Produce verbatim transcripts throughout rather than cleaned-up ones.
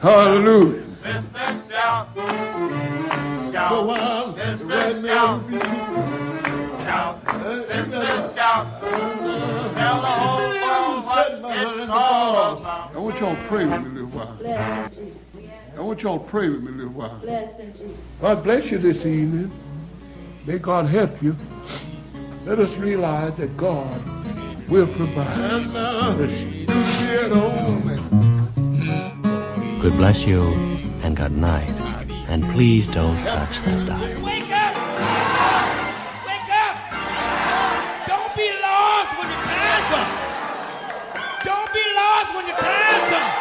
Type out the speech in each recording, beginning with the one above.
Hallelujah. Go out and right now be shout, sister, shout. Tell the whole world what it's all about. I want y'all to pray with me a little while. I want y'all to pray with me a little while. God bless you this evening. May God help you. Let us realize that God will provide. God bless you and good night. And please don't touch that dial. Wake up! Wake up! Don't be lost when the time comes. Don't be lost when the time comes.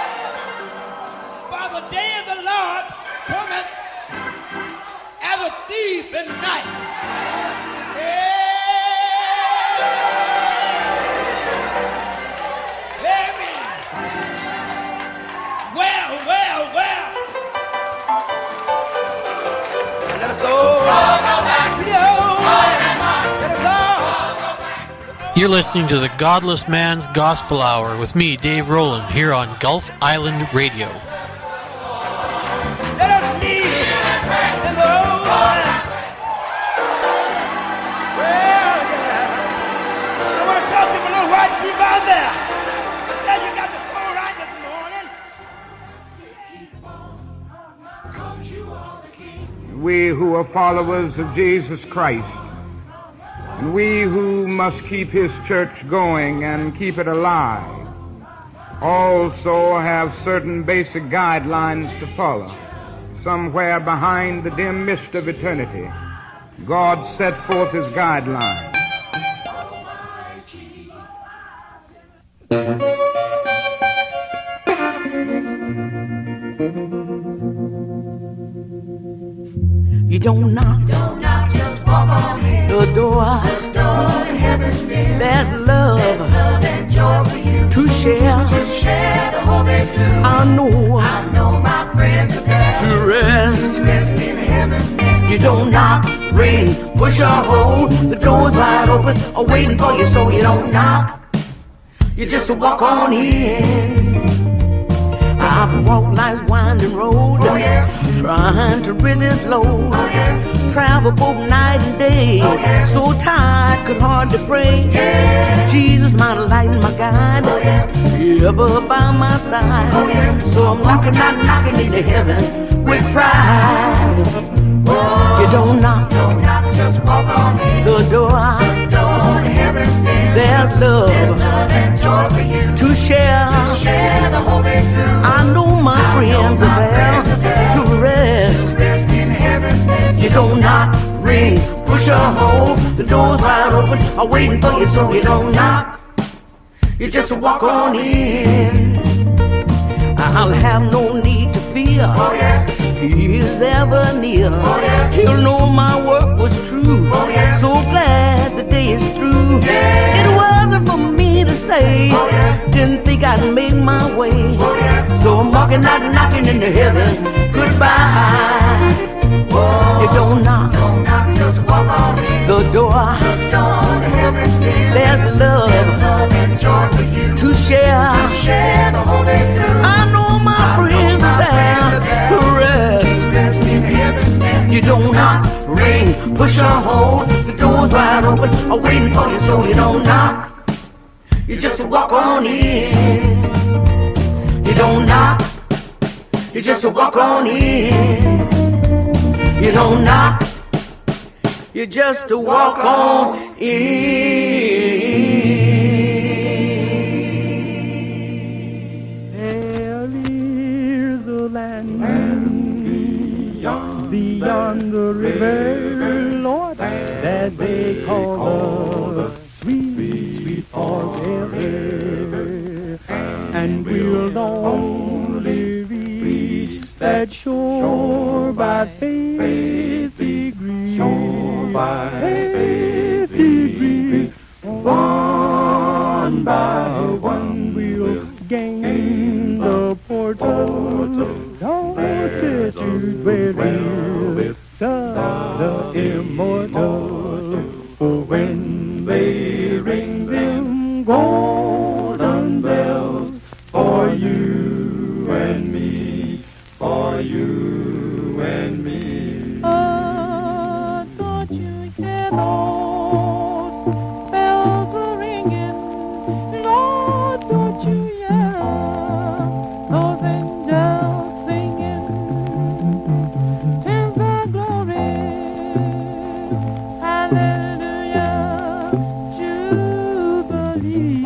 For the day of the Lord cometh as a thief in the night. Hey. You're listening to the Godless Man's Gospel Hour with me, Dave Rowland, here on Gulf Island Radio. We who are followers of Jesus Christ, and we who must keep his church going and keep it alive, also have certain basic guidelines to follow. Somewhere behind the dim mist of eternity, God set forth his guidelines. You don't knock, don't knock, just walk on in. The door, the door to heaven's been. There's love, there's love and joy for you to share, to share the whole day through. I know, I know my friends are there to rest, to rest in heaven's been. You don't knock, ring, push or hold. The door's wide open, are waiting for you, so you don't knock. You just walk on in. I've walked life's winding road. Oh, yeah. Trying to rid this load. Oh, yeah. Travel both night and day. Oh, yeah. So tired, could hardly pray. Yeah. Jesus, my light and my guide. Oh, yeah. Ever by my side. Oh, yeah. So I'm knocking, I'm knocking into heaven with pride. Oh, you don't knock, don't knock, just walk on in. The door, the door to heaven's there. There's love, there's love and joy for you to share, to share the whole day through. I know my I friends know my are there. Friends are there. To rest in heaven's nest. You don't knock, ring, push or hold. The door's wide open, I'm waiting for you, so you don't knock. You just walk on in. I'll have no need to fear. Oh, yeah. He is ever near. Oh, yeah. He'll know my work was true. Oh, yeah. So glad the day is through. Yeah. It wasn't for me to say. Oh, yeah. Didn't think I'd make my way. Oh, yeah. So I'm walking out, knocking into heaven. Goodbye. Whoa. You don't knock. Don't knock, just walk on in. The door. The door to heaven's there. There's love. There's love and joy for you to share. To share the whole day through. I know my I friends know my are there. Friends to rest. Rest in heaven's nest. You don't knock, ring, push or hold. The door's wide open, I'm waiting for you, so you don't knock. You just walk on in. You don't knock. You just walk on in. You don't knock. You just walk on in. Hell is the land, land beyond, beyond the river, river Lord, that they call, call the sweet, sweet, sweet forever. And, and we'll only that shore by faith degree, shore by faith degree, one by one we'll gain the portal, fortitude wherewith the immortal, for when they ring them golden bells for you and me. you and me. Oh, don't you hear those bells ringing? Lord, don't you hear those angels singing? 'Tis their glory, hallelujah, jubilee.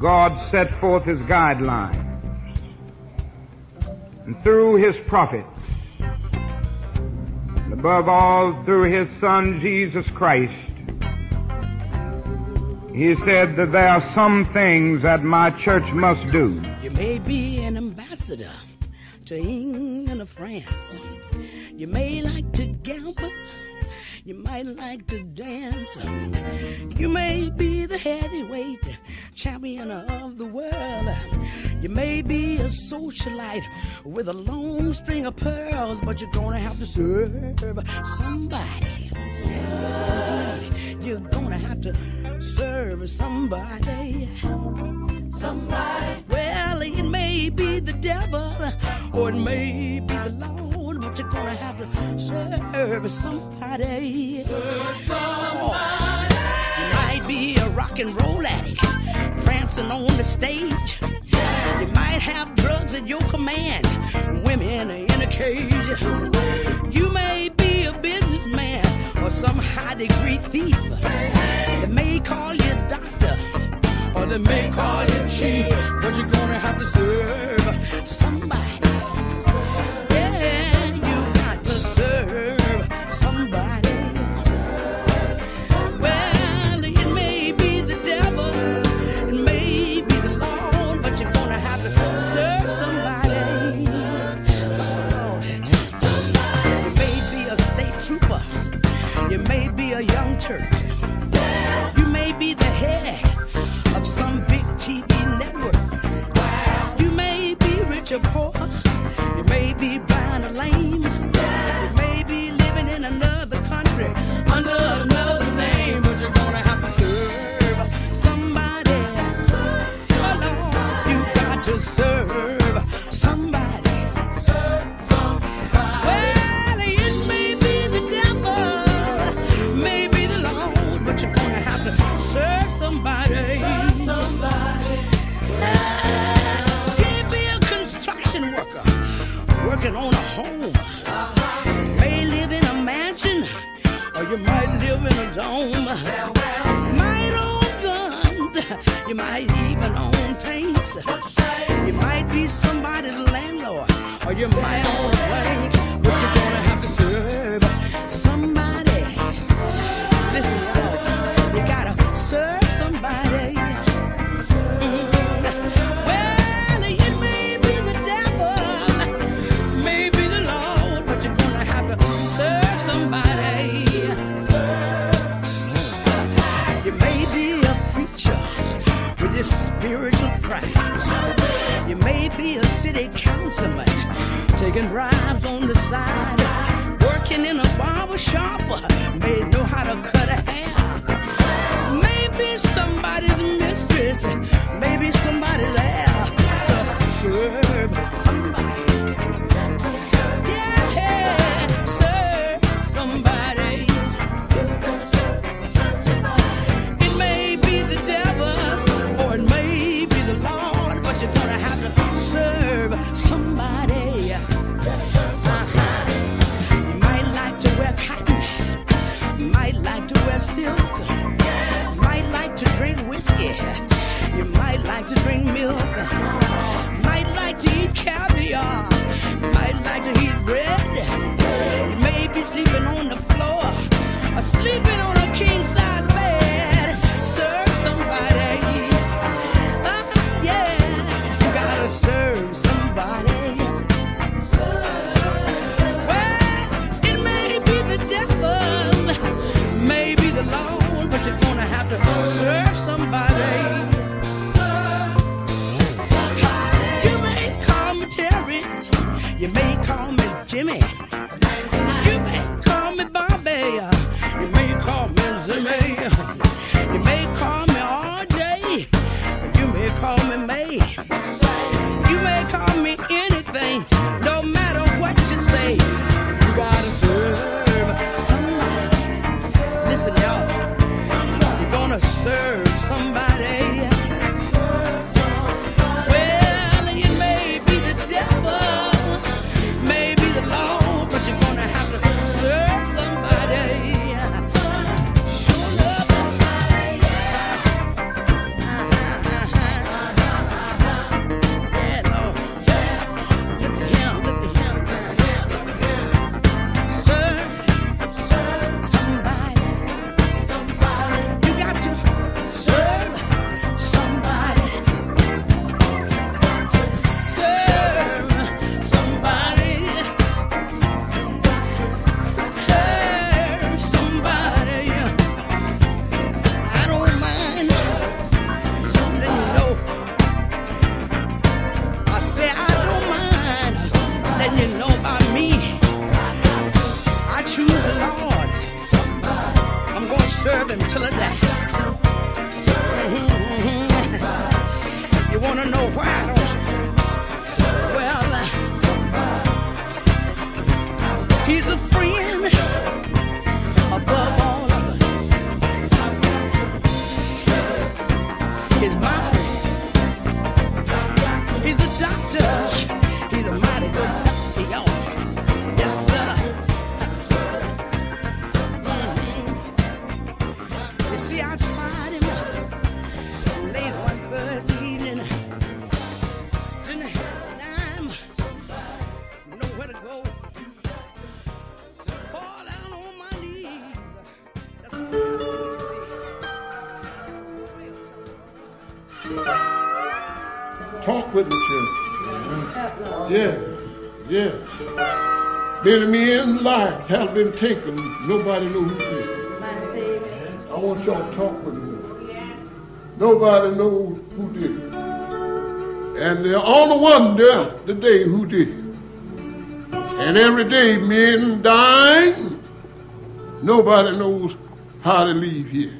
God set forth his guidelines, and through his prophets, and above all through his Son, Jesus Christ, he said that there are some things that my church must do. You may be an ambassador to England or France. You may like to gamble. You might like to dance. You may be the heavyweight champion of the world. You may be a socialite with a long string of pearls, but you're gonna have to serve somebody. Yes, indeed. You're gonna have to serve somebody. Somebody. Well, it may be the devil, or it may be the law. But you're gonna have to serve somebody. Serve somebody. Oh, you might be a rock and roll addict, prancing on the stage. You might have drugs at your command, women in a cage. You may be a businessman or some high degree thief. They may call you doctor, or they may call you chief, but you're gonna have to serve somebody. A young Turk. Wow. You may be the head of some big T V network. Wow. You may be rich or poor. You may be blind or lame. Wow. You may be living in another country under another name, but you're gonna have to serve somebody. Serve, serve, oh Lord, you got to serve. Working on a home. Uh-huh. may live in a mansion, or you might live in a dome. You might own guns, you might even own tanks. You might be somebody's landlord, or you might own a bank. But you're gonna have to serve somebody. Listen, you gotta serve somebody. Spiritual pride. You may be a city councilman, taking bribes on the side, working in a barber shop, may know how to cut a hair. Maybe somebody's mistress, maybe somebody left to serve somebody. Yeah, serve somebody. Silk. You might like to drink whiskey. You might like to drink milk. You might like to eat caviar. You might like to eat bread. You may be sleeping on the floor or sleeping on a king size bed. Serve somebody. Oh, yeah, you gotta serve somebody. Serve somebody. You may call me Terry. You may call me Jimmy. You may call me Bobby. You may call me Zimmy. You may call me R J. You may call me May. You may call me anything. No matter what you say, you gotta serve somebody. Listen, y'all. Serve somebody. Serve somebody. Well, you may be the devil, may be the Lord, but you're gonna have to serve somebody. Show love somebody. Yeah, Lord. Yeah. Look at him, look at him, look at him, look at him. Serve, serve somebody. Somebody. Serve him till I die. Mm-hmm. You wanna know why, don't you? Well, uh, he's a friend above all of us. He's my friend. He's a doctor. He's a mighty good doctor, y'all. Yes, sir. See, I tried him late one Thursday evening. Didn't have time, nowhere to go. Fall down on my knees. That's what I see. Talk with the church. Yeah, yeah. Many men's lives have been taken. Nobody knows who it is. I want y'all to talk with me. Yeah. Nobody knows who did it. And they're only one there today who did it. And every day men dying, nobody knows how to leave here.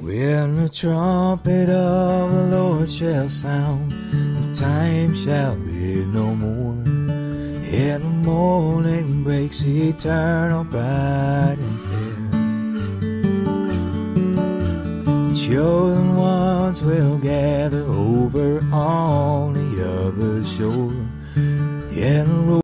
When the trumpet of the Lord shall sound, the time shall be no more. And the morning breaks eternal bright and chosen ones will gather over on the other shore. Yeah,